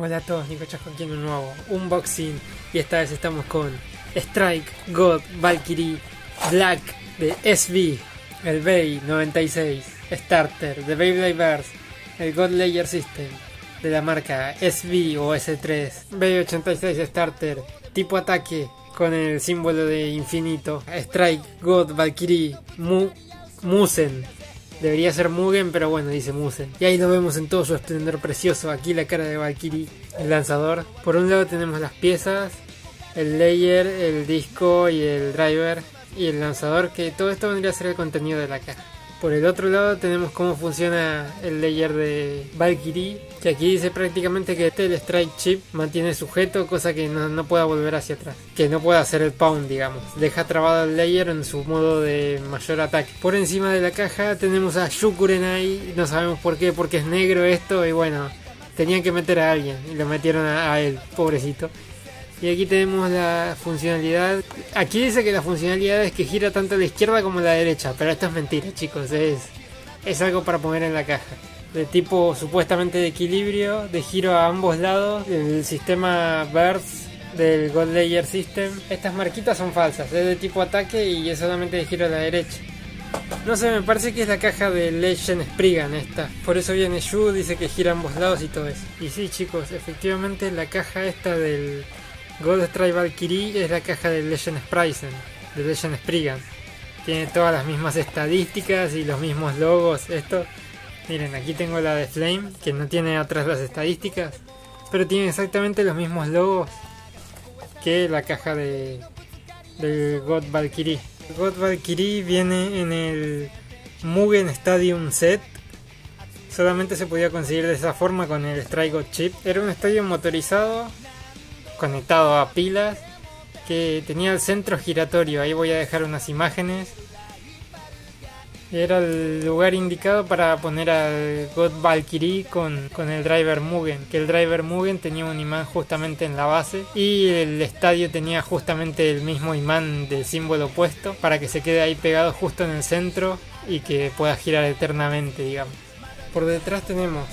Hola a todos, nicochasco1 aquí en un nuevo unboxing. Y esta vez estamos con Strike God Valkyrie Black de SB, el Bey 96 Starter de Beyblade Burst, el God Layer System de la marca SB o S3, Bey 86 Starter tipo ataque con el símbolo de infinito. Strike God Valkyrie Musen. Debería ser Mugen, pero bueno, dice Musen. Y ahí lo vemos en todo su esplendor precioso. Aquí la cara de Valkyrie, el lanzador. Por un lado tenemos las piezas, el layer, el disco y el driver. Y el lanzador, que todo esto vendría a ser el contenido de la caja. Por el otro lado tenemos cómo funciona el layer de Valkyrie, que aquí dice prácticamente que el Strike Chip mantiene sujeto, cosa que no pueda volver hacia atrás, que no pueda hacer el pound, digamos. Deja trabado el layer en su modo de mayor ataque. Por encima de la caja tenemos a Shukurenai, no sabemos por qué, porque es negro esto y bueno, tenían que meter a alguien y lo metieron a él, pobrecito. Y aquí tenemos la funcionalidad. Aquí dice que la funcionalidad es que gira tanto a la izquierda como a la derecha, pero esto es mentira, chicos. Es algo para poner en la caja, de tipo supuestamente de equilibrio, de giro a ambos lados, del sistema BERS del God Layer System. Estas marquitas son falsas, es de tipo ataque y es solamente de giro a la derecha. No sé, me parece que es la caja de Legend Spriggan esta. Por eso viene Yu, dice que gira a ambos lados y todo eso. Y sí, chicos, efectivamente la caja esta del God Strike Valkyrie es la caja de Legend Spryzen, de Legend Spriggan. Tiene todas las mismas estadísticas y los mismos logos. Esto, miren, aquí tengo la de Flame, que no tiene atrás las estadísticas, pero tiene exactamente los mismos logos que la caja del God Valkyrie. God Valkyrie viene en el Mugen Stadium Set. Solamente se podía conseguir de esa forma con el Strike God Chip. Era un estadio motorizado conectado a pilas que tenía el centro giratorio. Ahí voy a dejar unas imágenes. Era el lugar indicado para poner al God Valkyrie con el driver Mugen, que el driver Mugen tenía un imán justamente en la base y el estadio tenía justamente el mismo imán del símbolo opuesto para que se quede ahí pegado justo en el centro y que pueda girar eternamente, digamos. Por detrás tenemos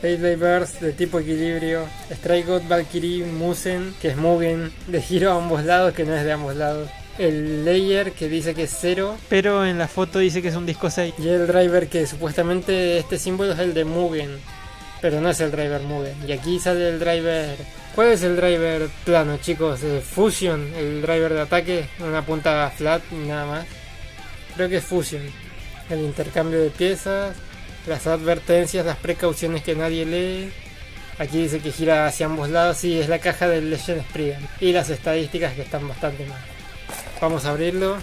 Beyblade Burst de tipo equilibrio, Strike God Valkyrie Musen, que es Mugen, de giro a ambos lados, que no es de ambos lados, el layer que dice que es 0, pero en la foto dice que es un disco 6, y el driver, que supuestamente este símbolo es el de Mugen, pero no es el driver Mugen. Y aquí sale el driver. ¿Cuál es el driver plano, chicos? Fusion, el driver de ataque, una punta flat y nada más. Creo que es Fusion. El intercambio de piezas, las advertencias, las precauciones que nadie lee. Aquí dice que gira hacia ambos lados y es la caja del Legend Spriggan. Y las estadísticas, que están bastante mal. Vamos a abrirlo.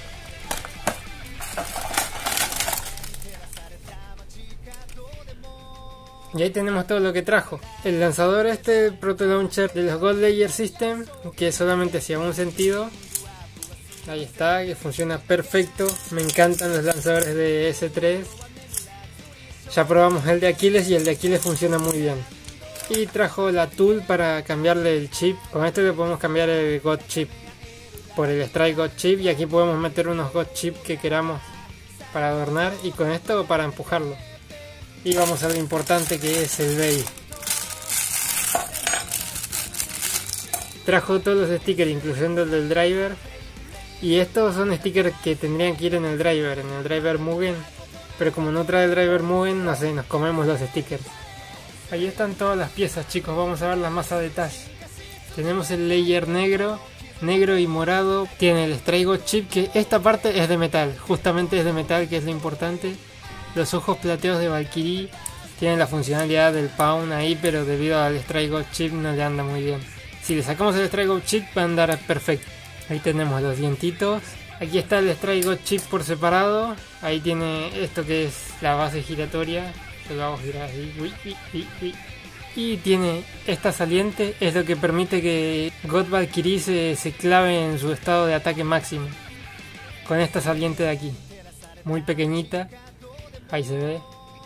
Y ahí tenemos todo lo que trajo. El lanzador este, el Proto Launcher de los God Layer System, que solamente hacía un sentido. Ahí está, que funciona perfecto. Me encantan los lanzadores de S3. Ya probamos el de Aquiles y el de Aquiles funciona muy bien. Y trajo la tool para cambiarle el chip. Con esto le podemos cambiar el God Chip por el Strike God Chip. Y aquí podemos meter unos God Chip que queramos para adornar. Y con esto para empujarlo. Y vamos a lo importante, que es el Bey. Trajo todos los stickers, incluyendo el del driver. Y estos son stickers que tendrían que ir en el driver Mugen. Pero como no trae el driver Mugen, no sé, nos comemos los stickers. Ahí están todas las piezas, chicos, vamos a verlas más a detalle. Tenemos el layer negro, negro y morado. Tiene el Strike God Chip, que esta parte es de metal, justamente es de metal, que es lo importante. Los ojos plateados de Valkyrie tienen la funcionalidad del pound ahí, pero debido al Strike God Chip no le anda muy bien. Si le sacamos el Strike God Chip va a andar perfecto. Ahí tenemos los dientitos. Aquí está el Strike God Chip por separado. Ahí tiene esto que es la base giratoria. Lo vamos a girar así. Y tiene esta saliente. Es lo que permite que God Valkyrie se clave en su estado de ataque máximo. Con esta saliente de aquí. Muy pequeñita. Ahí se ve.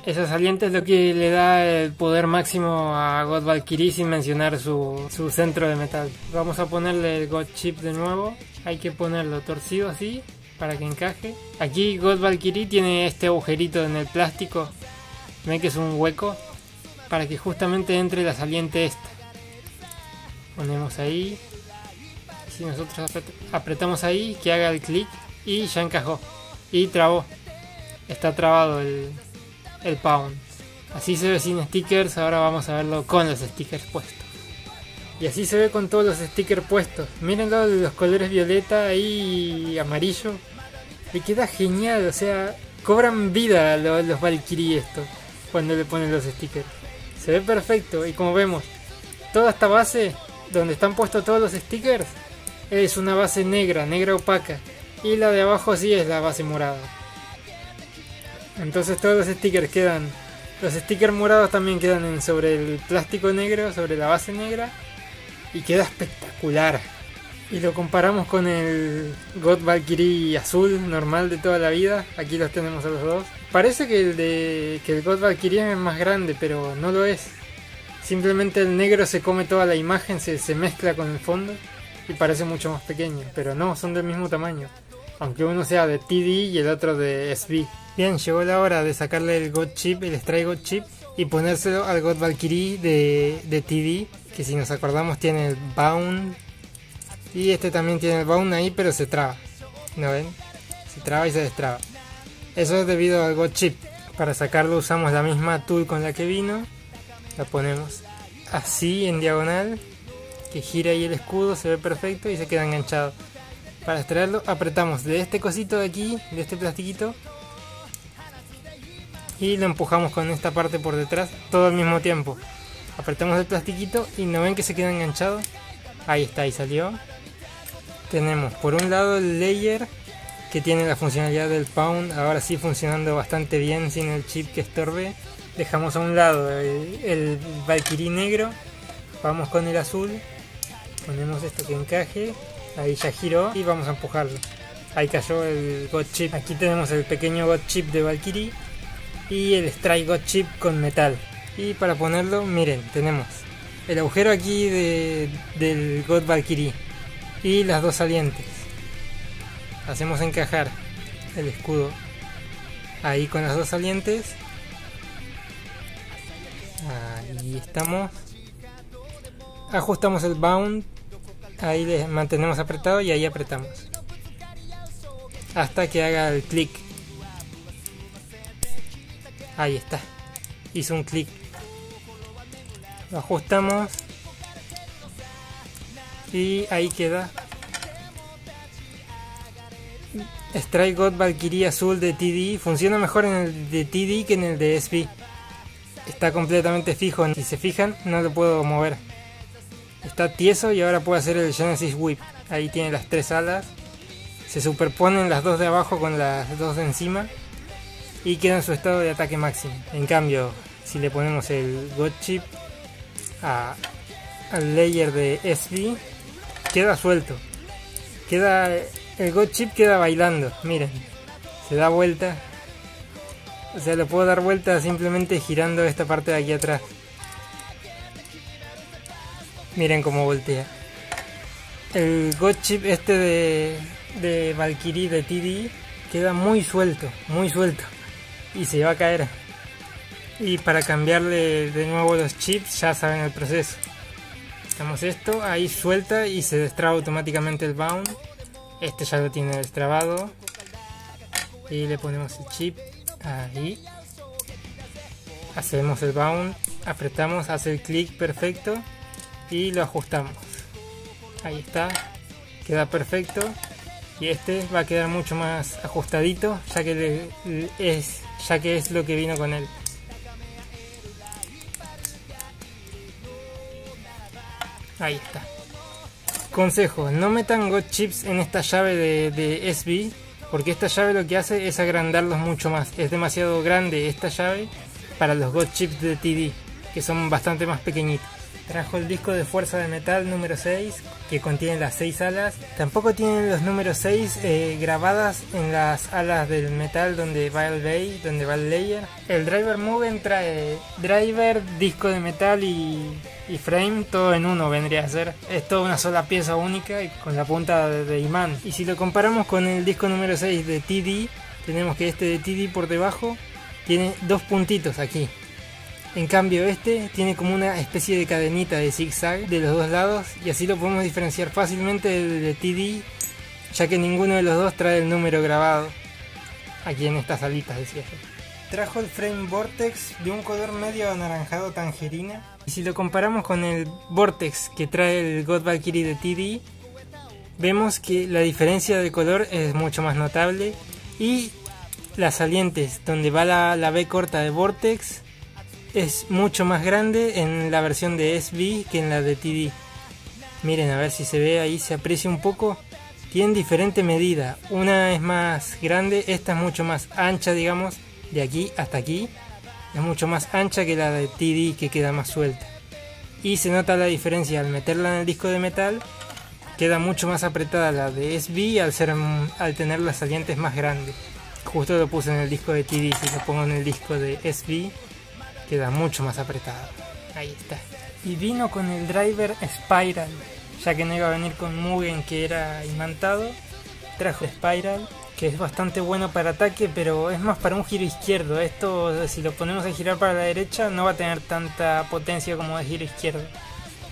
Esa saliente es lo que le da el poder máximo a God Valkyrie, sin mencionar su centro de metal. Vamos a ponerle el God Chip de nuevo. Hay que ponerlo torcido así para que encaje. Aquí God Valkyrie tiene este agujerito en el plástico. Ven que es un hueco para que justamente entre la saliente esta. ponemos ahí. Si nosotros apretamos ahí, que haga el clic y ya encajó. Y trabó. Está trabado el pound. Así se ve sin stickers. Ahora vamos a verlo con los stickers puestos. Y así se ve con todos los stickers puestos. Miren los colores violeta y amarillo. Le queda genial. O sea, cobran vida los Valkyrie estos cuando le ponen los stickers. Se ve perfecto. Y como vemos, toda esta base donde están puestos todos los stickers es una base negra, negra opaca, y la de abajo sí es la base morada. Entonces todos los stickers quedan, los stickers morados también quedan sobre el plástico negro, sobre la base negra, y queda espectacular. Y lo comparamos con el God Valkyrie azul normal de toda la vida. Aquí los tenemos a los dos. Parece que el God Valkyrie es más grande, pero no lo es. Simplemente el negro se come toda la imagen, se mezcla con el fondo y parece mucho más pequeño, pero no, son del mismo tamaño, aunque uno sea de TD y el otro de SB. Bien, llegó la hora de sacarle el God Chip, el Strike God Chip, y ponérselo al God Valkyrie de TD, que si nos acordamos tiene el Bound, y este también tiene el Bound ahí, pero se traba, ¿no ven? Se traba y se destraba. Eso es debido al God Chip. Para sacarlo usamos la misma tool con la que vino. La ponemos así en diagonal, que gira ahí el escudo, se ve perfecto y se queda enganchado. Para extraerlo apretamos de este cosito de aquí, de este plastiquito, y lo empujamos con esta parte por detrás todo al mismo tiempo. Apretamos el plastiquito y ¿no ven que se queda enganchado? Ahí está, ahí salió. Tenemos por un lado el layer, que tiene la funcionalidad del pound, ahora sí funcionando bastante bien sin el chip que estorbe. Dejamos a un lado el Valkyrie negro, vamos con el azul, ponemos esto que encaje, ahí ya giró y vamos a empujarlo. Ahí cayó el God Chip. Aquí tenemos el pequeño God Chip de Valkyrie y el Strike God Chip con metal. Y para ponerlo, miren, tenemos el agujero aquí del God Valkyrie y las dos salientes. Hacemos encajar el escudo ahí con las dos salientes. Ahí estamos. Ajustamos el bound. Ahí le mantenemos apretado y ahí apretamos hasta que haga el clic. Ahí está. Hizo un clic. Lo ajustamos. Y ahí queda Strike God Valkyrie azul de TD. Funciona mejor en el de TD que en el de SB. Está completamente fijo, si se fijan no lo puedo mover. Está tieso y ahora puedo hacer el Genesis Whip. Ahí tiene las tres alas. Se superponen las dos de abajo con las dos de encima. Y queda en su estado de ataque máximo. En cambio, si le ponemos el God Chip al layer de SB, queda suelto. El God Chip queda bailando, miren. Se da vuelta. O sea, lo puedo dar vuelta simplemente girando esta parte de aquí atrás. Miren cómo voltea. El God Chip este de Valkyrie de TD queda muy suelto. Y se va a caer. Y para cambiarle de nuevo los chips, ya saben el proceso. Hacemos esto, ahí suelta y se destraba automáticamente el bound. Este ya lo tiene destrabado. Y le ponemos el chip. Ahí hacemos el bound, apretamos, hace el clic perfecto y lo ajustamos. Ahí está, queda perfecto. Y este va a quedar mucho más ajustadito, ya que es lo que vino con él. Ahí está. Consejo: no metan God Chips en esta llave de SB, porque esta llave lo que hace es agrandarlos mucho más. Es demasiado grande esta llave para los God Chips de TD, que son bastante más pequeñitos. Trajo el disco de fuerza de metal número 6, que contiene las 6 alas. Tampoco tienen los números 6 grabadas en las alas del metal donde va el bay, donde va el layer. El driver Mugen trae driver, disco de metal y frame, todo en uno vendría a ser. Es toda una sola pieza única y con la punta de imán. Y si lo comparamos con el disco número 6 de TD, tenemos que este de TD por debajo tiene dos puntitos aquí. En cambio este tiene como una especie de cadenita de zigzag de los dos lados y así lo podemos diferenciar fácilmente del de TD, ya que ninguno de los dos trae el número grabado aquí en estas alitas de cierre. Trajo el frame Vortex de un color medio anaranjado tangerina, y si lo comparamos con el Vortex que trae el God Valkyrie de TD, vemos que la diferencia de color es mucho más notable, y las salientes donde va la B corta de Vortex es mucho más grande en la versión de SB que en la de TD. Miren, a ver si se ve ahí, se aprecia un poco. Tienen diferente medida, una es más grande, esta es mucho más ancha, digamos, de aquí hasta aquí. Es mucho más ancha que la de TD, que queda más suelta. Y se nota la diferencia al meterla en el disco de metal, queda mucho más apretada la de SB al tener las salientes más grandes. Justo lo puse en el disco de TD, si lo pongo en el disco de SB, queda mucho más apretado. Ahí está. Y vino con el driver Spiral, ya que no iba a venir con Mugen, que era imantado. Trajo Spiral, que es bastante bueno para ataque, pero es más para un giro izquierdo. Esto, si lo ponemos a girar para la derecha, no va a tener tanta potencia como de giro izquierdo,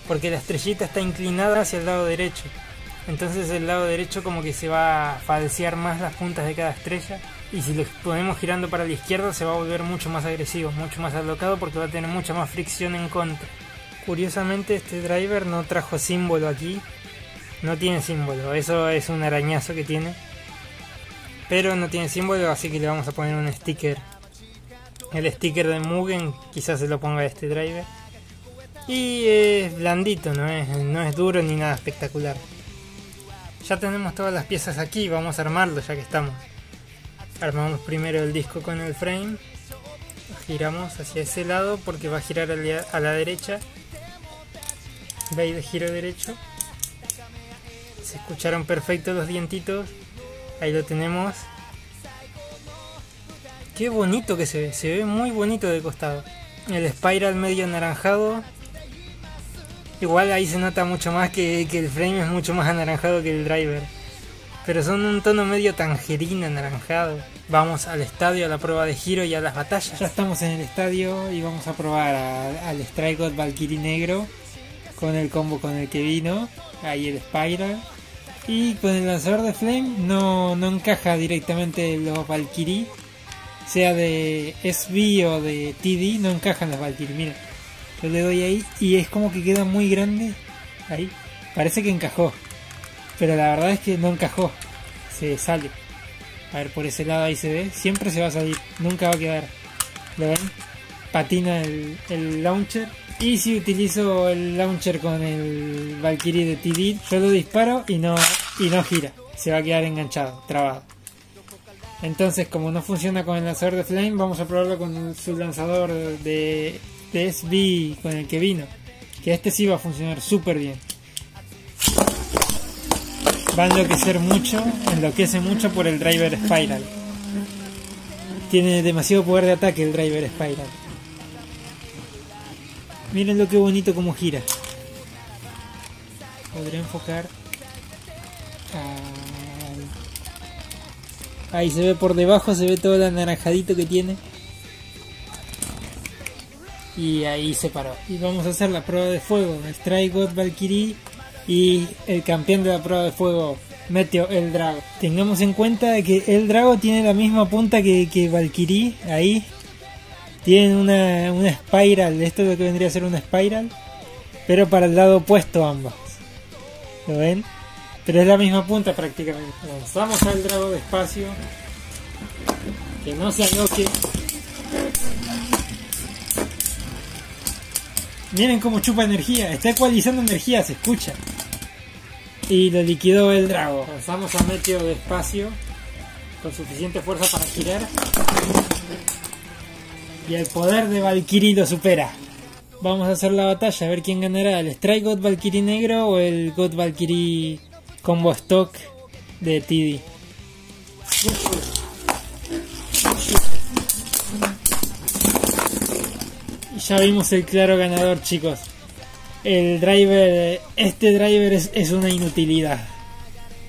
porque la estrellita está inclinada hacia el lado derecho. Entonces el lado derecho como que se va a falsear más las puntas de cada estrella. Y si lo ponemos girando para la izquierda, se va a volver mucho más agresivo, mucho más alocado, porque va a tener mucha más fricción en contra. Curiosamente este driver no trajo símbolo aquí. No tiene símbolo, eso es un arañazo que tiene. Pero no tiene símbolo, así que le vamos a poner un sticker. El sticker de Mugen, quizás se lo ponga a este driver. Y es blandito, no es duro ni nada espectacular. Ya tenemos todas las piezas aquí, vamos a armarlo ya que estamos. Armamos primero el disco con el frame, giramos hacia ese lado porque va a girar a la derecha. Veis de giro derecho, se escucharon perfectos los dientitos, ahí lo tenemos. Qué bonito que se ve muy bonito de costado. El Spiral medio anaranjado, igual ahí se nota mucho más que el frame es mucho más anaranjado que el driver. Pero son un tono medio tangerina, anaranjado. Vamos al estadio, a la prueba de giro y a las batallas. Ya estamos en el estadio y vamos a probar al Strike God Valkyrie negro con el combo con el que vino. Ahí el Spiral. Y con el lanzador de Flame no encaja directamente los Valkyrie. Sea de SB o de TD, no encajan los Valkyrie. Mira, yo le doy ahí y es como que queda muy grande. Ahí, parece que encajó. Pero la verdad es que no encajó, se sale. A ver, por ese lado ahí se ve, siempre se va a salir, nunca va a quedar. ¿Lo ven? Patina el launcher. Y si utilizo el launcher con el Valkyrie de TD, yo lo disparo y no gira. Se va a quedar enganchado, trabado. Entonces, como no funciona con el lanzador de Flame, vamos a probarlo con su lanzador de SB con el que vino. Que este sí va a funcionar súper bien. Va a enloquece mucho por el driver Spiral. Tiene demasiado poder de ataque el driver Spiral. Miren lo que bonito como gira. Podré enfocar. Ahí se ve por debajo, se ve todo el anaranjadito que tiene. Y ahí se paró. Y vamos a hacer la prueba de fuego. Strike God Valkyrie. Y el campeón de la prueba de fuego, Meteo L-Drago. Tengamos en cuenta que L-Drago tiene la misma punta que Valkyrie. Ahí tienen una Spiral. Esto es lo que vendría a ser una Spiral, pero para el lado opuesto ambas. ¿Lo ven? Pero es la misma punta prácticamente. Lanzamos al L-Drago despacio, que no se aloque. Miren cómo chupa energía, está ecualizando energía, se escucha. Y lo liquidó el L-Drago. Lanzamos a Meteo despacio, con suficiente fuerza para girar. Y el poder de Valkyrie lo supera. Vamos a hacer la batalla, a ver quién ganará, el Strike God Valkyrie negro o el God Valkyrie combo stock de TD. Ya vimos el claro ganador, chicos. El driver, este driver es una inutilidad.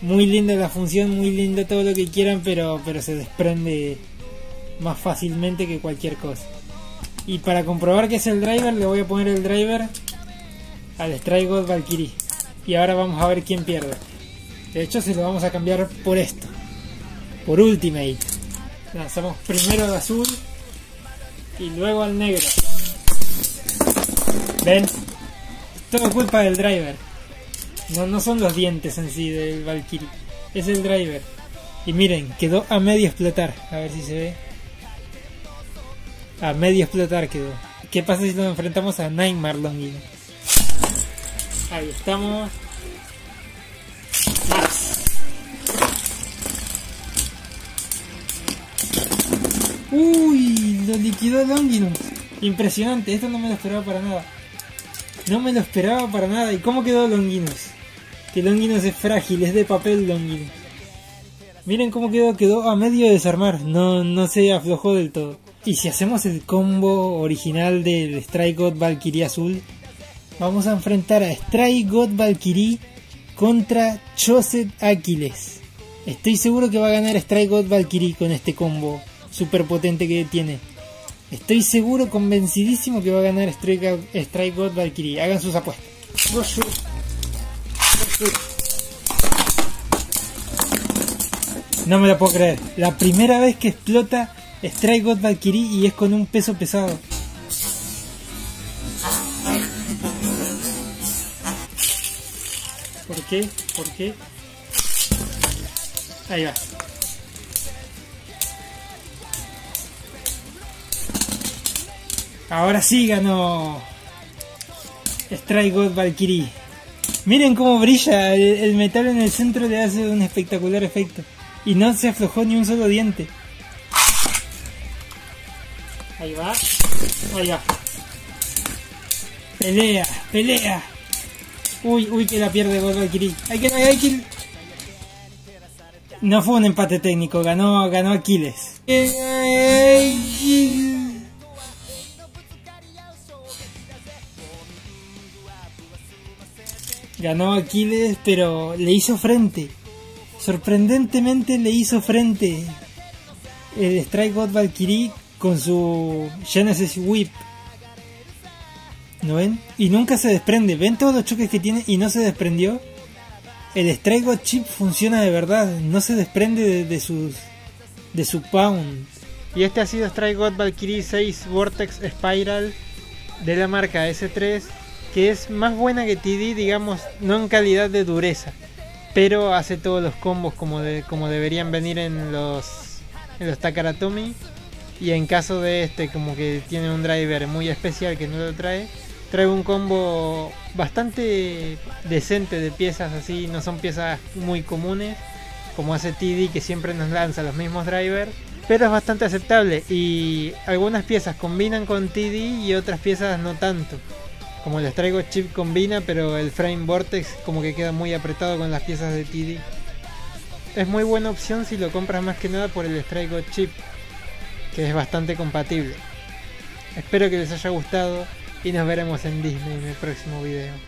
Muy linda la función, muy linda todo lo que quieran, pero se desprende más fácilmente que cualquier cosa. Y para comprobar que es el driver, le voy a poner el driver al Strike God Valkyrie. Y ahora vamos a ver quién pierde. De hecho, se lo vamos a cambiar por esto. Por Ultimate. Lanzamos primero al azul y luego al negro. ¿Ven? Todo culpa del driver. No son los dientes en sí del Valkyrie. Es el driver. Y miren, quedó a medio explotar. A ver si se ve. A medio explotar quedó. ¿Qué pasa si nos enfrentamos a Nightmare Longinus? Ahí estamos. Max. Uy, lo liquidó Longinus. Impresionante, esto no me lo esperaba para nada. No me lo esperaba para nada. ¿Y cómo quedó Longinus? Que Longinus es frágil, es de papel Longinus. Miren cómo quedó a medio desarmar. No se aflojó del todo. Y si hacemos el combo original del Strike God Valkyrie azul, vamos a enfrentar a Strike God Valkyrie contra Cho Z Achilles. Estoy seguro que va a ganar Strike God Valkyrie con este combo super potente que tiene. Estoy seguro, convencidísimo que va a ganar Strike God Valkyrie. Hagan sus apuestas. No me la puedo creer. La primera vez que explota Strike God Valkyrie y es con un peso pesado. ¿Por qué? ¿Por qué? Ahí va. Ahora sí ganó Strike God Valkyrie. Miren cómo brilla el metal en el centro, le hace un espectacular efecto. Y no se aflojó ni un solo diente. Ahí va, ahí va. Pelea, pelea. Uy, que la pierde God Valkyrie. Hay que... No fue un empate técnico, ganó Aquiles. Ganó Aquiles, pero le hizo frente. Sorprendentemente le hizo frente el Strike God Valkyrie con su Genesis Whip. ¿No ven? Y nunca se desprende. ¿Ven todos los choques que tiene y no se desprendió? El Strike God Chip funciona de verdad. No se desprende de su pound. Y este ha sido Strike God Valkyrie 6 Vortex Spiral de la marca S3. Que es más buena que TD, digamos, no en calidad de dureza. Pero hace todos los combos como deberían venir en los Takaratomi. Y en caso de este, como que tiene un driver muy especial que no lo trae, trae un combo bastante decente de piezas así, no son piezas muy comunes, como hace TD que siempre nos lanza los mismos drivers, pero es bastante aceptable y algunas piezas combinan con TD y otras piezas no tanto. Como les traigo Chip combina, pero el frame Vortex como que queda muy apretado con las piezas de TD. Es muy buena opción si lo compras más que nada por el Strike God Chip, que es bastante compatible. Espero que les haya gustado y nos veremos en Disney en el próximo video.